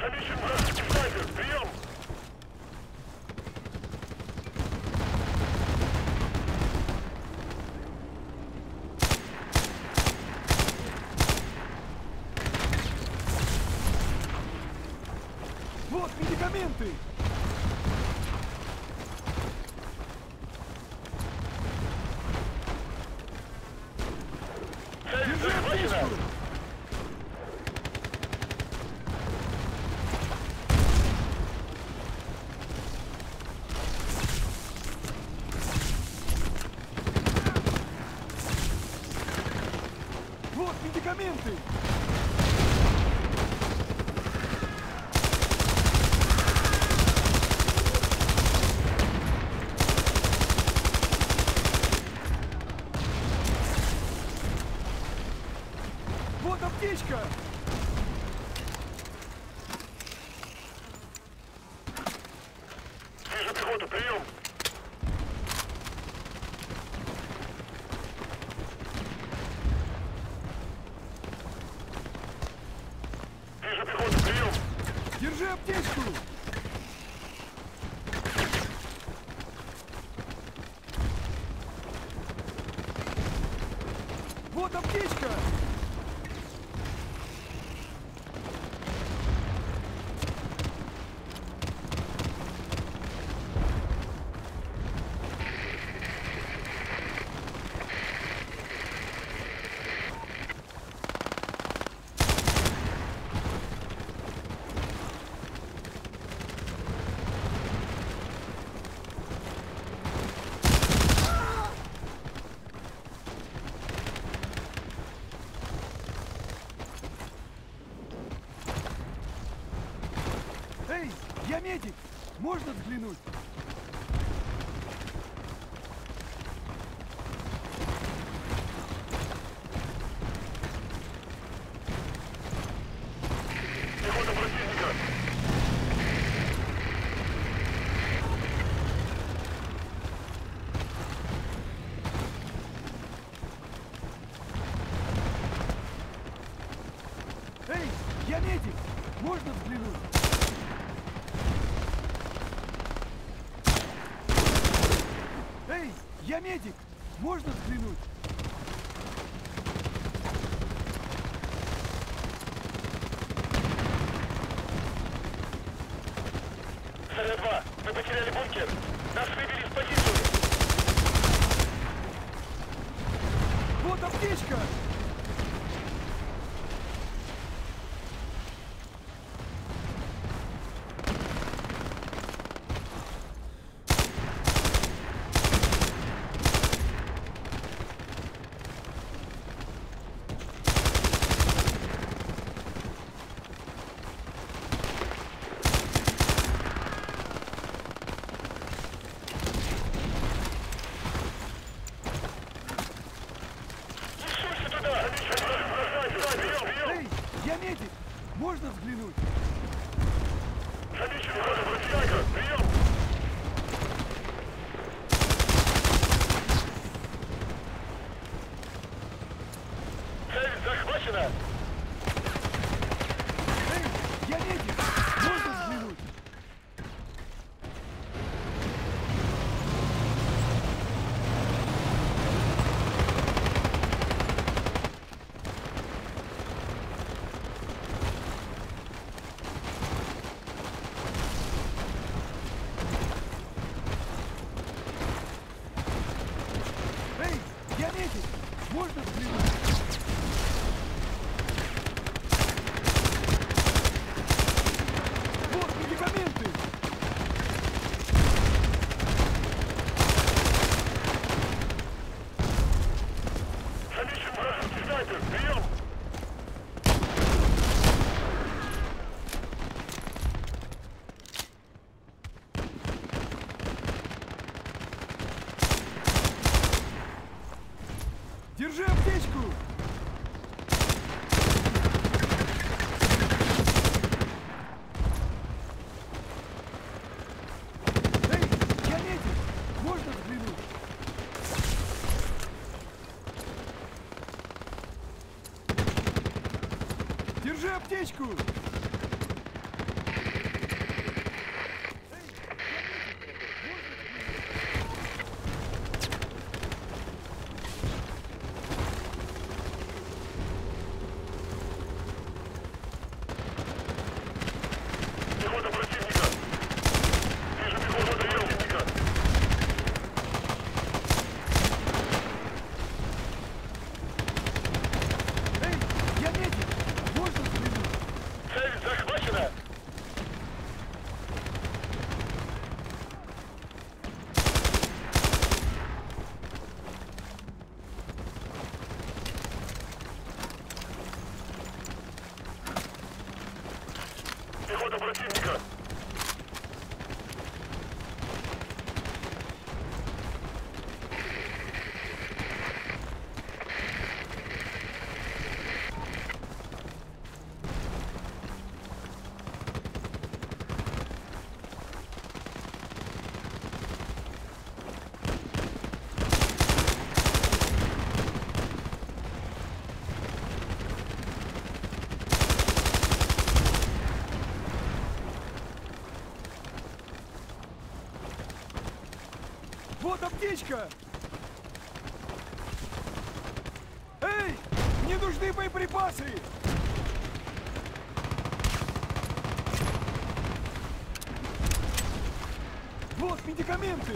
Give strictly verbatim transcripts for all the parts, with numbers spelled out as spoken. Количим вражеский снайпер! Прием! Вот медикаменты! Вот медикаменты! Вот аптечка! Вижу пехоту, прием! Вижу пехоту, прием! Держи аптечку! Вот аптечка! Эй, я медик! Можно взглянуть? Пехота противника! Эй, я медик! Можно взглянуть? Эй, я медик! Можно взглянуть? Заря-два, мы потеряли бункер. Нас выбили с позицию. Вот аптечка! Я медик! Можно взглянуть? Замечен пехота противника! Прием! Цель захвачена! Эй, я медик! Можно взглянуть? Держи аптечку! Вот аптечка! Эй! Мне нужны боеприпасы! Вот медикаменты!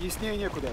Яснее некуда.